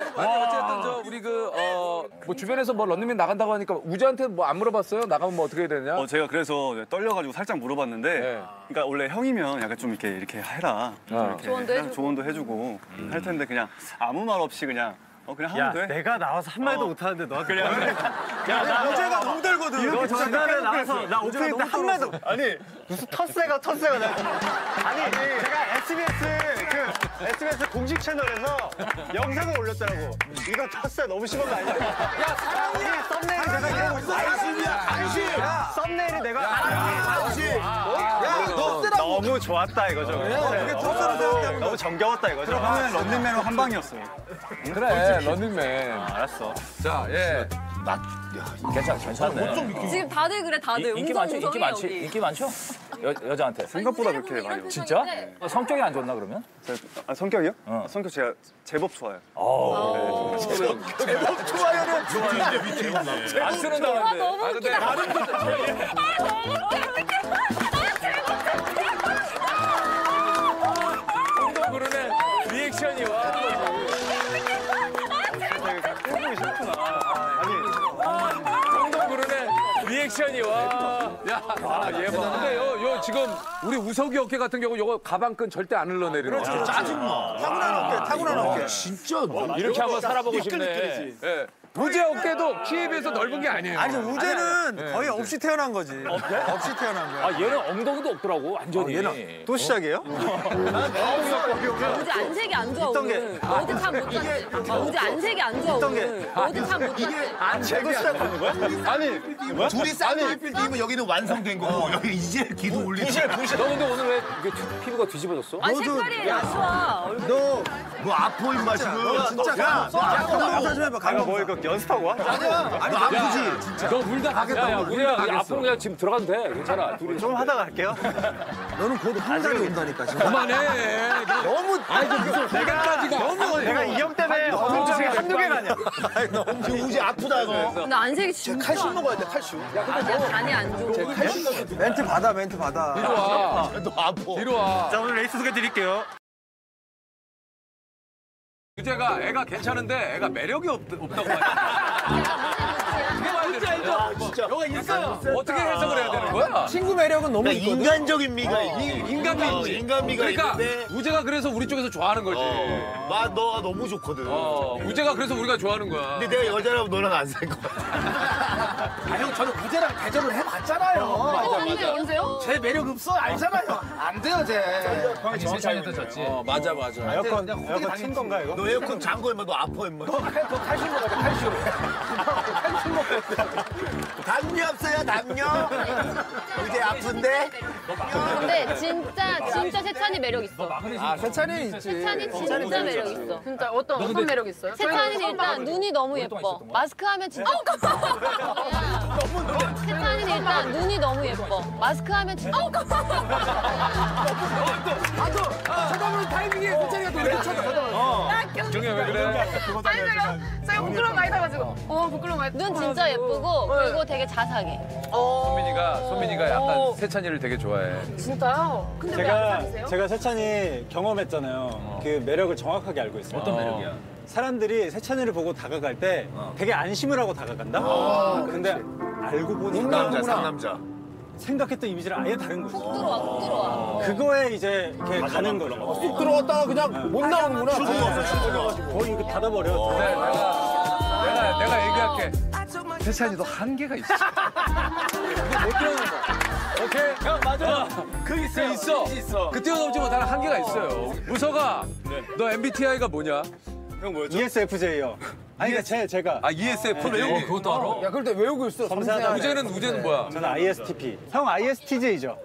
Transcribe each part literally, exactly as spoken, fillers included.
아니 어쨌든 저 우리 그 어 뭐 주변에서 뭐 런닝맨 나간다고 하니까 우재한테 뭐 안 물어봤어요? 나가면 뭐 어떻게 해야 되냐? 어 제가 그래서 떨려가지고 살짝 물어봤는데, 네. 그러니까 원래 형이면 약간 좀 이렇게 이렇게 해라, 좀 아. 이렇게 조언도 해주고, 조언도 해주고 음. 할 텐데 그냥 아무 말 없이 그냥. 어, 그냥 하면 야, 돼? 내가 나와서 한마디도 어. 못하는데 너한테 그냥 그래. 야, 우재가 너무 들거든. 너 전날에 나와서 나 오프닝 때 한마디도 아니 무슨 텃세가 텃세가 나 아니, 아니 제가 에스비에스 그 에스비에스 공식 채널에서 영상을 올렸더라고. 이거 텃세 너무 심한 거 아니야? 야 사랑이야. 썸네일이 내가 이러고 있어. 안심이야 안심. 썸네일이 내가 안심. 야너 너무 좋았다 이거죠. 그게 텃세로 생각하면 너무 정겨웠다 이거죠. 그러면 런닝맨은 한 방이었어요. 그래. 네, 런닝맨. 아, 알았어. 자, 예. 나, 야, 괜찮아, 괜찮네. 지금 다들 그래, 다들. 인기 많죠? 인기 많지? 인기 많죠? 여, 여자한테. 생각보다 그렇게 많이. 진짜? 네. 성격이 안 좋나, 그러면? 아, 성격이요? 어. 성격 제가 제법 좋아요. 오. 네, 제법, 제법, 제법 좋아요는 좋아요. 밑에 제법 안 쓰는다는데. 아, 너무 웃기다. 아, 근데 너무 웃겨. 액션이 와. 야, 와, 얘 봐. 근데 요, 요 지금 우리 우석이 어깨 같은 경우 요거 가방끈 절대 안 흘러내리는 거. 그렇지, 짜증나. 타고난 어깨, 타고난 어깨. 진짜. 어, 이렇게 한번 살아보고 싶네. 예. 우재 어깨도 키에 비해서 넓은 게 아니에요. 아니, 우재는 아니, 아니. 거의 없이 태어난 거지. 어깨? 없이 태어난 거야. 아, 얘는 엉덩이도 없더라고, 완전히. 아, 얘는 또 시작이에요? 우재 안색이 안 좋아, 오늘. 어디 참 못 잤지. 우재 안색이 안 좋아, 오늘. 어디 참 못 잤지. 안색이 시작하는 거야? 아니, 뭐야? 둘이 싸우는 필드이면 여기는 완성된 거고, 여기 이제 기도 올리지. 너 근데 오늘 왜 피부가 뒤집어졌어? 아, 색깔이 안 좋아. 너, 너 아포 임마 지금. 진짜. 야, 감사 좀 해봐, 감사. 연습하고 와? 아니야. 아니, 아프지, 진짜. 너 물 다 가겠다. 우리야, 앞으로 그냥 지금 들어가도 돼. 괜찮아. 둘이 좀 하다가 갈게요. 너는 곧 혼자리 온다니까, 지금. 그만해. 너무. 아이고, 무슨 내가까지가. 너무. 내가 이 형 때문에 어느정에 한두 개가 아니야. 지금 우지 아프다, 이거. 근데 안색이 진짜. 칼슘 먹어야 돼, 칼슘. 야, 근데 너 간이 안 좋아. 칼슘. 멘트 받아, 멘트 받아. 이리 와. 너 아파. 이리 와. 자, 오늘 레이스 소개 드릴게요. 우재가 애가 괜찮은데 애가 매력이 없, 없다고 하네. 진짜 알죠? 진짜. 여가 있어요. 어떻게 해석을 해야 되는 거야? 친구 매력은 너무 그러니까 인간적인 미가 어, 인간미지. 어, 인간미가 그러니까 있는데. 우재가 그래서 우리 쪽에서 좋아하는 거지. 어, 나 너가 너무 좋거든. 어, 우재가 그래서 우리가 좋아하는 거야. 근데 내가 여자라면 너랑 안 살 거야. 아, 형 저는 우재랑 대접을 해봤잖아요. 어, 맞아, 맞아. 언제, 언제요? 제 매력 없어 알잖아요. 안 돼요, 쟤. 형이 정상에서 졌지. 어, 맞아, 맞아. 아, 에어컨, 에어컨 친 건가, 이거? 너 에어컨 잠궈 임마, 너 아파 임마. 너 칼슘 먹어, 칼슘. 칼슘 먹어. 담요 없어요, 담요? 이제 아픈데? 근데 진짜, 진짜 세찬이 매력 있어. 아, 세찬이 있지. 세찬이 진짜 매력 있어. 진짜 어떤, 어떤 매력 있어요? 세찬이 일단 눈이 너무 예뻐. 마스크 하면 진짜. 어우, 깜짝이야. 세찬이 일단 눈이 너무 예뻐. 마스크 하면 진짜. 어우, 깜짝이야. 아, 또 쳐다보는 타이밍에 세찬이가 또 이렇게 쳐다봐. 경희야, 왜 그래? 아니, 제가, 제가 부끄러움 많이 타가지고. 어, 부끄러움 많이 타가지고. 눈 진짜 예뻐. 그리고 되게 자상해. 소민이가 소민이가 약간 세찬이를 되게 좋아해. 진짜요? 근데 제가, 왜 안 사귀세요? 제가 세찬이 경험했잖아요. 어. 그 매력을 정확하게 알고 있어요. 어떤 매력이야? 사람들이 세찬이를 보고 다가갈 때 어. 되게 안심을 하고 다가간다. 어. 근데 그렇지. 알고 보니 상남자, 상남자. 생각했던 이미지랑 아예 다른 거죠. 훅 들어와, 훅 들어와. 그거에 이제 이렇게 아, 가는 거죠. 훅 들어왔다가 그냥 네. 못 나오는구나. 죽어서 죽어가지고 거의 이렇게 닫아버려. 어. 내가, 내가 내가 얘기할게. 세찬이 너 한계가 있어. 이거 못 들어오는 거야. 오케이? 야, 맞아. 그 있어, 그 있어. 있어. 그 뛰어넘지 못하는 한계가 있어요. 우석아, 네. 너 엠비티아이가 뭐냐? 형 뭐였죠? 이에스에프제이요. 아니, 그러니까 제, 제가. 아, 이에스에프 외우고? 네. 그것도 알아? 야, 그럴 때 외우고 있어. 검사하다. 우재는, 우재는 뭐야? 저는 아이에스티피. 형 아이에스티제이죠?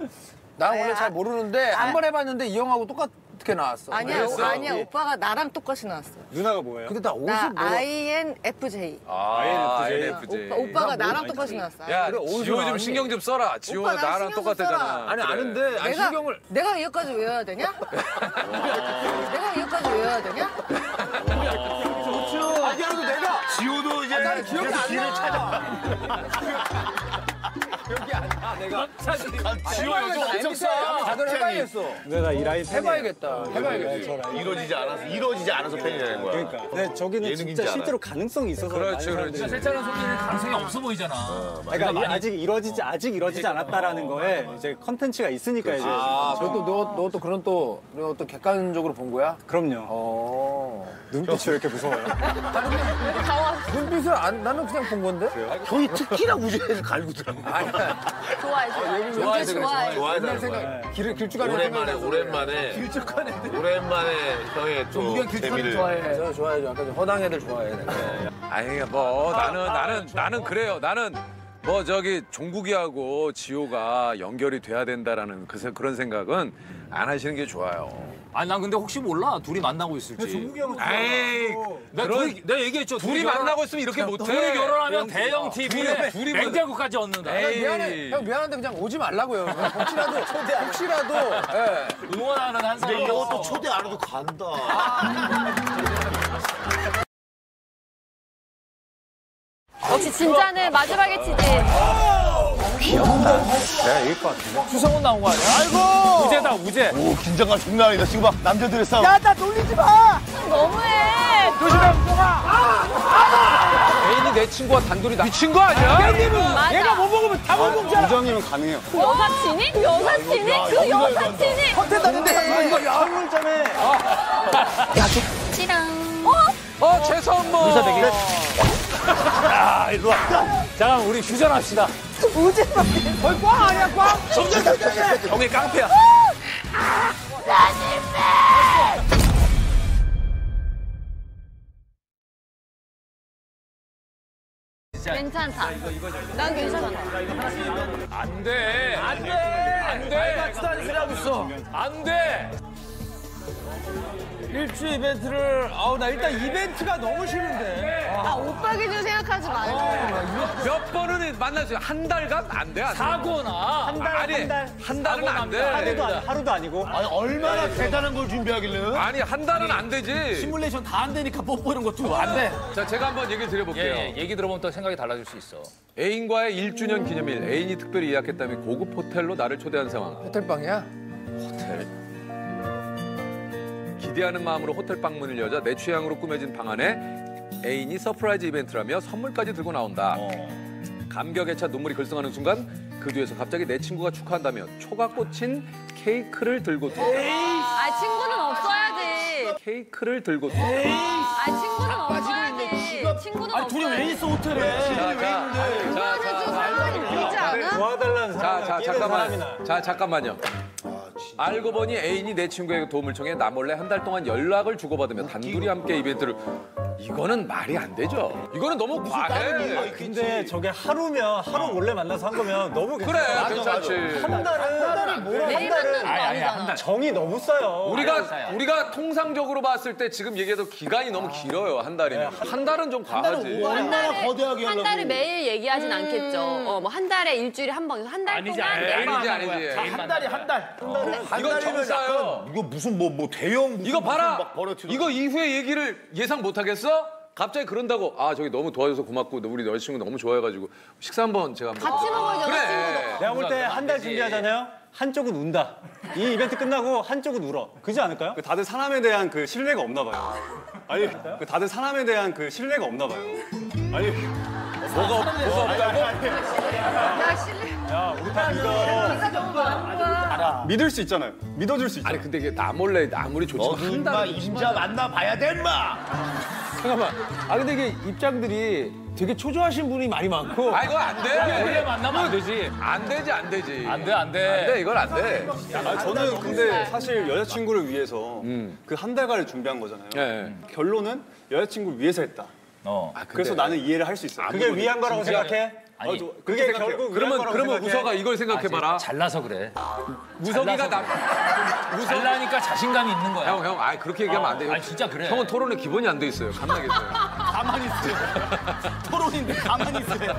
난 원래 잘 모르는데 한 번 해봤는데 이 형하고 똑같... 어떻게 나왔어? 아니야, 오, 아니야. 예. 오빠가 나랑 똑같이 나왔어. 누나가 뭐예요? 근데 나 오십 나 뭐가... 아이엔에프제이. 아, 아이엔에프제이. 오빠, 오빠가 나랑 뭐... 똑같이 나왔어. 야, 그래, 지호 좀 신경 좀 써라. 지호 나랑 똑같잖아. 아니, 그래. 아는데 내가, 아니, 신경을... 내가 여기까지 외워야 되냐? 내가 여기까지 외워야 되냐? 좋죠. 아니, 그래도 내가... 지호도 이제 계속 길을 찾아. 여기 아, 내가 지효야 엄청싸. 다들 해봐야겠어. 내가 이 라인 해봐야겠다. 해봐야겠다. 이루어지지 않아서 이루어지지 않아서 팬이라는 거야. 그러니까. 근데 저기는 진짜 실제로 가능성이 있어서. 그렇죠, 그렇죠. 실제로 소민은 가능성이 없어 보이잖아. 그러니까 아직 이루어지지 아직 이루어지지 않았다라는 거에 이제 컨텐츠가 있으니까 이제. 아, 저도 너 너 또 그런 또 너 또 객관적으로 본 거야? 그럼요. 눈빛이 왜 이렇게 무서워요? 눈빛을 안 나는 그냥 본 건데. 저희 특히나 우주에서 갈고 들어. 좋아해, 좋아해. 좋아해, 좋아해. 좋아해, 좋아해. 길쭉한 애들. 오랜만에, 오랜만에. 길쭉한 애들. 오랜만에 형의 좀 재미를. 좋아해. 저는 좋아해요. 아까 허당 애들 좋아해. 아니, 뭐 나는, 나는, 나는 그래요. 나는 뭐 저기 종국이하고 지효가 연결이 돼야 된다라는 그런 생각은 안 하시는 게 좋아요. 아니 난 근데 혹시 몰라 둘이 만나고 있을지. 종국이 형은 에이, 내가, 그런, 둘이, 내가 얘기했죠. 둘이, 둘이 만나고 있으면 이렇게 못해. 둘이 결혼하면 대형 티비에 둘이 냉장고까지 얻는다. 미안해, 형 미안한데 그냥 오지 말라고요. 혹시라도 혹시라도 예. 응원하는 한 사람. 근데 이것도 초대 안 해도 간다. 역시 진짜는 마지막에 치지. 귀엽다. 내가 이길 것 같은데. 추성훈 나온 거 아니야? 아이고! 우재다, 우재. 오, 긴장감 장난 아니다. 지금 막 남자들의 싸움. 야, 나 놀리지 마! 너무해. 조심해, 우성아. 아! 아! 애인이 내 친구와 단둘이 나. 미친 거 아니야? 아, 얘가 못 먹으면 다 못 먹잖아. 우정님은 가능해요. 여사친이? 여사친이? 그 여사친이? 컨텐츠 하는데 이거 선물 전에. 야, 치랑. 어? 어, 최선모. 뭐. 의사 되게. 야, 일로 와. 잠깐 우리 휴전합시다. 우재만 거의 꽝 아니야, 꽝? 점점 점점 형의 깡패야. 아, 런닝맨! 괜찮다. 난 괜찮아. 안 돼. 안 돼. 안 돼. 같이도 안 쓰라고 있어. 안 돼. 일주 이벤트를 아우 나 일단 이벤트가 너무 싫은데. 아, 아 오빠 기준 생각하지 말고. 아, 몇 번은 만나죠. 한 달간 안 돼. 사고나 한 달, 아니, 한 달. 한 달은 안 돼. 하루도, 하루도 아니고. 아니 얼마나 아니, 대단한 걸 준비하길래? 아니 한 달은 아니, 안 되지. 시뮬레이션 다 안 되니까 뽀뽀 이런 것도 안 돼. 자 제가 한번 얘기를 드려볼게요. 예, 예. 얘기 들어보면 또 생각이 달라질 수 있어. 애인과의 일 주년 기념일. 애인이 특별히 예약했다며 고급 호텔로 나를 초대한 상황. 호텔방이야? 호텔. 기대하는 마음으로 호텔방 문을 여자 내 취향으로 꾸며진 방 안에 애인이 서프라이즈 이벤트라며 선물까지 들고 나온다. 어. 감격에 차 눈물이 글썽하는 순간 그 뒤에서 갑자기 내 친구가 축하한다며 초가 꽂힌 케이크를 들고 들어온다. 아 친구는 없어야지. 케이크를 들고 들어온다. 아 친구는 없어야지. 친구는 없어야지. 둘이 왜 있어 호텔에. 자, 자, 자, 자, 자, 잠깐만. 자, 잠깐만요. 알고 보니 애인이 내 친구에게 도움을 청해 나 몰래 한 달 동안 연락을 주고받으며 단둘이 함께 이벤트를. 이거는 말이 안 되죠. 이거는 너무 과해. 근데 저게 하루면 하루 몰래 만나서 한 거면 너무 괜찮아. 그래, 괜찮지. 한 달은 한 달은 뭐라 한 달은 아니야. 정이 너무 싸요. 우리가 우리가 통상적으로 봤을 때 지금 얘기해도 기간이 너무 길어요. 한 달이면 한 달은 좀 과하지. 얼마나 거대하게 하려고. 한 달을 매일 얘기하진 않겠죠. 어, 뭐 한 달에 일주일에 한 번. 한 달 동안 아니지 아니지. 한 달이 한 달. 이거 정사요. 이거 무슨 뭐 뭐 대형 무슨 이거 봐라. 이거 이후에 얘기를 예상 못 하겠어? 갑자기 그런다고. 아 저기 너무 도와줘서 고맙고 우리 여자친구 너무 좋아해가지고 식사 한번 제가 한번. 같이 먹어야죠. 그래. 내가 볼 때 한 달 준비하잖아요. 한쪽은 운다. 이 이벤트 끝나고 한쪽은 울어. 그지 않을까요? 그 다들 사람에 대한 그 신뢰가 없나 봐요. 아니 그 다들 사람에 대한 그 신뢰가 없나 봐요. 아니 뭐가 없, 뭐가 없다고? 야 신뢰. 야 우리 다 믿어. 믿을 수 있잖아요. 믿어줄 수 있잖아요. 아니 근데 이게 나 몰래 아무리 좋지만 한 달은 임자 만나봐야 돼 인마. 잠깐만. 아 근데 이게 입장들이 되게 초조하신 분이 많이 많고. 아 이거 안 돼. 몰래 만나면 안 되지. 안 되지 안 되지. 안 돼 안 돼. 안 돼 이건 안 돼. 아 저는 근데 사실 여자친구를 위해서 음. 그 한 달간을 준비한 거잖아요. 네. 결론은 여자친구를 위해서 했다. 어. 아, 그래서 나는 이해를 할 수 있어. 그게 위한 거라고 생각해? 아니, 어, 그게 결국 그러면 그러면 생각해. 우석아 이걸 생각해봐라. 아, 잘나서 그래. 우석이가 나 그래. 잘나니까 자신감이 있는 거야. 형 형, 아 그렇게 얘기하면 어, 안 돼. 아 진짜 그래. 형은 토론에 기본이 안 돼 있어요. 가만히 있어요. 가만히 있어요. 토론인데 가만히 있어요.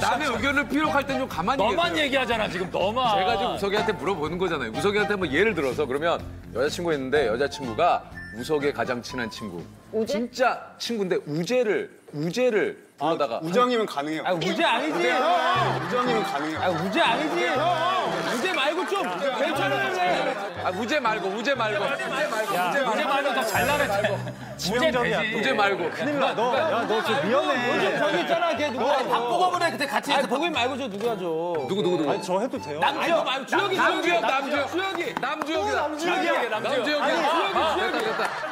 남의 의견을 피력할 땐 좀 가만히. 너만 계세요. 얘기하잖아 지금 너만. 제가 지금 우석이한테 물어보는 거잖아요. 우석이한테 한번 예를 들어서 그러면 여자친구 있는데 여자친구가 우석의 가장 친한 친구. 우재? 진짜 친구인데 우재를 우재를 부르다가 아, 우정이면 가능해요. 아, 우재 아니지. 우재, 형. 우정이면 가능해요. 아, 우재 아니지. 형. 우재 말고 좀 괜찮은데. 아, 우재 말고 우재 말고 우재 말고 우재 말고 더 잘나네. 무형적이야. 우재 말고. 큰일 나. 너, 야, 너 지금 미안해. 저기 있잖아, 걔 누구야? 밥 먹어 그래. 그때 같이. 아니, 거기 말고 저 누구야, 저. 누구, 누구, 누구? 아니, 저 해도 돼요. 남주혁, 남주혁, 남주혁, 남주혁, 남주혁이다. 남주혁이야, 남주혁이야. 됐다, 됐다.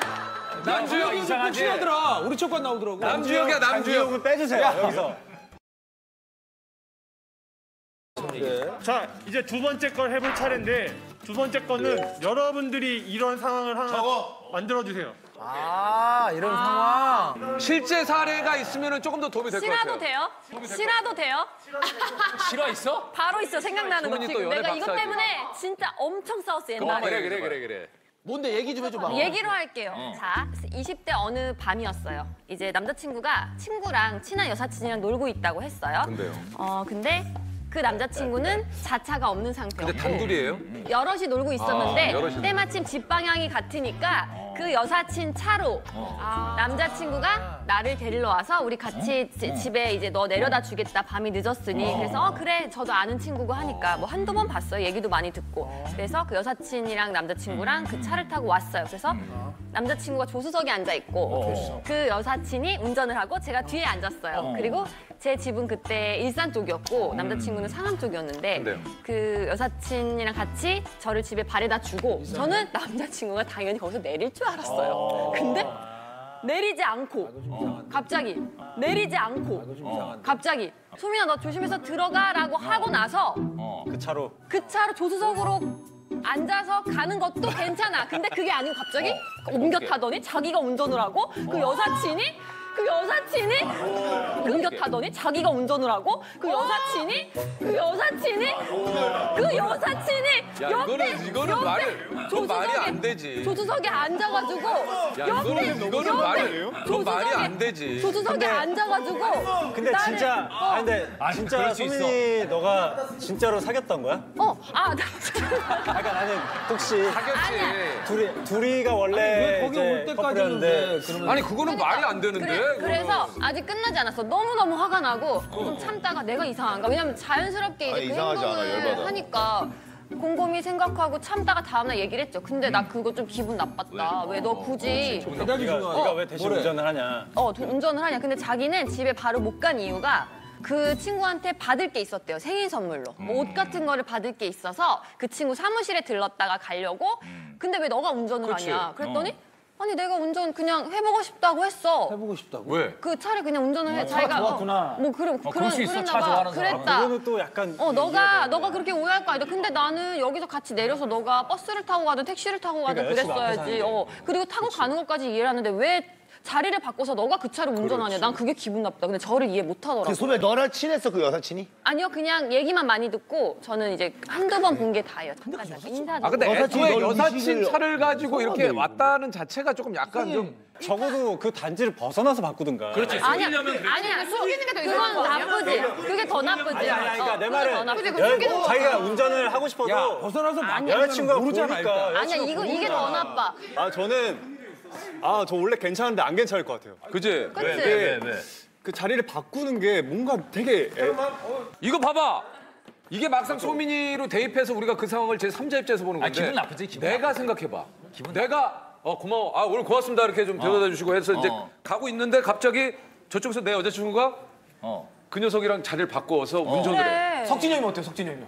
남주혁이 좀 친하더라. 우리 첫관 나오더라고. 남주혁이야, 남주혁. 빼주세요, 여기서. 자, 이제 두 번째 걸 해볼 차례인데 두 번째 거는 여러분들이 이런 상황을 하나 만들어주세요. 아, 이런 아 상황. 실제 사례가 있으면 조금 더 도움이 될 것 같아요. 돼요? 실화도 돼요? 실화 있어? 바로 있어, 생각나는 거 지금. 내가 이것 때문에 진짜 엄청 싸웠어, 옛날에. 그래, 그래, 그래, 그래. 뭔데, 얘기 좀 해줘봐. 얘기로 할게요. 어. 자, 이십 대 어느 밤이었어요. 이제 남자친구가 친구랑 친한 여사친이랑 놀고 있다고 했어요. 근데요? 어, 근데 그 남자친구는 자차가 없는 상태였고. 근데 단둘이에요? 여럿이 놀고 있었는데 아, 때마침 집 방향이 같으니까 어. 그 여사친 차로 어. 남자친구가 아. 나를 데리러 와서 우리 같이 어? 지, 집에 이제 너 내려다 주겠다. 밤이 늦었으니. 어. 그래서 어, 그래 저도 아는 친구고 하니까 뭐 한두 번 봤어요. 얘기도 많이 듣고. 어. 그래서 그 여사친이랑 남자친구랑 그 차를 타고 왔어요. 그래서 어. 남자친구가 조수석에 앉아있고 어. 그 여사친이 운전을 하고 제가 뒤에 앉았어요. 어. 그리고 제 집은 그때 일산 쪽이었고 음. 남자친구는 상암 쪽이었는데 근데요. 그 여사친이랑 같이 저를 집에 발에다 주고 이상해. 저는 남자친구가 당연히 거기서 내릴 줄 알았어요. 근데 내리지 않고 어. 갑자기 내리지 않고 어. 갑자기 소민아 너 조심해서 들어가라고 하고 나서 어. 그 차로 그 차로 조수석으로 앉아서 가는 것도 괜찮아. 근데 그게 아니고 갑자기 어. 옮겨 타더니 자기가 운전을 하고 그 어. 여사친이 그 여사친이 옮겨 타더니 자기가 운전을 하고 그 여사친이 그 여사친이 그 여사친이 옆에 옆에 조수석에 조수석에 앉아가지고 옆에 옆에 조수석에 조수석에 앉아가지고. 근데 진짜 아 근데 진짜 소민이 너가 진짜로 사귀었던 거야? 어 아 그러니까 아니 혹시 사귀었지. 둘이 둘이가 원래 거기 올 때까지인데 아니 그거는 말이 안 되는데. 그래서 아직 끝나지 않았어. 너무너무 화가 나고 좀 참다가 내가 이상한가? 왜냐면 자연스럽게 이제 그 행동을 하니까 곰곰이 생각하고 참다가 다음날 얘기를 했죠. 근데 나 그거 좀 기분 나빴다. 왜 너 굳이 네가 왜 대신 운전을 하냐? 어, 운전을 하냐? 근데 자기는 집에 바로 못 간 이유가 그 친구한테 받을 게 있었대요. 생일 선물로. 뭐 옷 같은 거를 받을 게 있어서 그 친구 사무실에 들렀다가 가려고. 근데 왜 너가 운전을 하냐? 그랬더니 아니 내가 운전 그냥 해보고 싶다고 했어. 해보고 싶다고? 왜? 그 차를 그냥 운전을 해. 어, 차가 자기가 좋았구나. 어, 뭐 그런 어, 그런 그랬나봐. 그랬다. 그거는 또 약간. 어 너가 너가 그렇게 오해할 거 아니다. 근데 나는 여기서 같이 내려서 너가 버스를 타고 가든 택시를 타고 가든 그러니까 그랬어야지. 어 그리고 타고 그치. 가는 것까지 이해를 하는데 왜 자리를 바꿔서 너가 그 차를 운전하냐? 난 그게 기분 나쁘다. 근데 저를 이해 못하더라고. 소매 너랑 친했어 그 여사친이? 아니요 그냥 얘기만 많이 듣고 저는 이제 한두 번 본 게 다예요. 잠깐 인사도. 아 근데 애초에 여사친 차를 가지고 이렇게 왔다는 자체가 조금 약간 좀. 적어도 그 단지를 벗어나서 바꾸든가. 그렇지. 아니야, 아니야. 숨기는 게 더 그건 나쁘지. 그게 더 나쁘지. 아니, 아니, 그러니까 내 말은 자기가 운전을 하고 싶어도 벗어나서 여자친구가 모르니까. 아니야, 이거 이게 더 나빠. 아 저는. 아, 저 원래 괜찮은데 안 괜찮을 것 같아요. 그치? 그치? 네, 네, 네. 그 자리를 바꾸는 게 뭔가 되게... 애... 이거 봐봐! 이게 막상 맞죠? 소민이로 대입해서 우리가 그 상황을 제 삼자 입장에서 보는 건데 아, 기분 나쁘지? 기분 내가 나쁘지. 생각해봐. 기분 내가 어, 고마워. 아, 오늘 고맙습니다. 이렇게 좀 데려다 주시고 해서 어. 이제 가고 있는데 갑자기 저쪽에서 내 여자친구가 어. 그 녀석이랑 자리를 바꿔서 어. 운전을 해. 석진이 형이 어때요, 석진이 형이?